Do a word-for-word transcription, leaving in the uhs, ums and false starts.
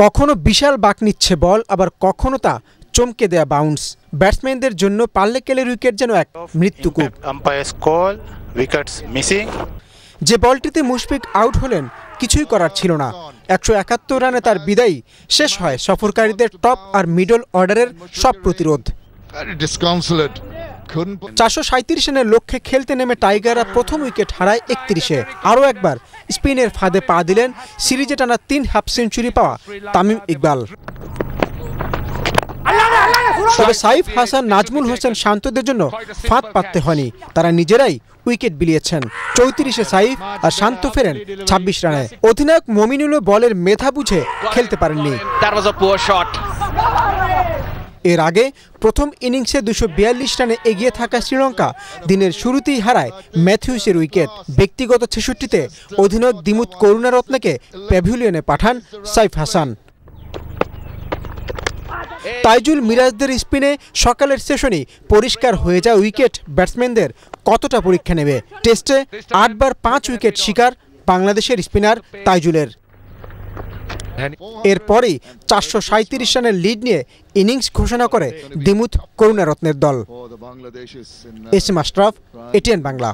कखनो विशाल बाक निচ্ছে बल आबार कखनो ता चमके देया बाउंस ব্যাটসম্যানদের জন্য পাল্লে কেলের উইকেট যেন এক মৃত্যুকূপ। Umpire's call wickets missing. যে বলটিতে মুশফিক আউট হলেন কিছুই করার ছিল না। একশো একাত্তর রানে তার বিদায় শেষ হয় সফরকারীদের টপ আর মিডল অর্ডারের সব প্রতিরোধ। চারশো সাঁইত্রিশ রানের লক্ষ্যে খেলতে নেমে টাইগাররা প্রথম উইকেট হারায় একত্রিশে। আরও একবার স্পিনের ফাঁদে পা দিলেন সিরিজে টানা তিন হাফ সেঞ্চুরি পাওয়া তামিম ইকবাল। তবে সাইফ হাসান, নাজমুল হোসেন শান্তদের জন্য ফাঁদ পাততে হয়নি, তারা নিজেরাই উইকেট বিলিয়েছেন। চৌত্রিশে সাইফ আর শান্ত ফেরেন ছাব্বিশ রানে। অধিনায়ক মমিনুলও বলের মেধা বুঝে খেলতে পারেননি। এর আগে প্রথম ইনিংসে দুশো বিয়াল্লিশ রানে এগিয়ে থাকা শ্রীলঙ্কা দিনের শুরুতেই হারায় ম্যাথিউসের উইকেট। ব্যক্তিগত ছেষট্টিতে অধিনায়ক দিমুত করুণারত্নকে প্যাভিলিয়নে পাঠান সাইফ হাসান। তাইজুল মিরাজদের স্পিনে সকালের সেশনই পরিষ্কার হয়ে যায় উইকেট ব্যাটসম্যানদের কতটা পরীক্ষা নেবে। টেস্টে আটবার পাঁচ উইকেট শিকার বাংলাদেশের স্পিনার তাইজুলের। এরপরই চারশো সাঁইত্রিশ রানের লিড নিয়ে ইনিংস ঘোষণা করে দিমুত করুণারত্নের দল। S M Ashraf, ATN Bangla.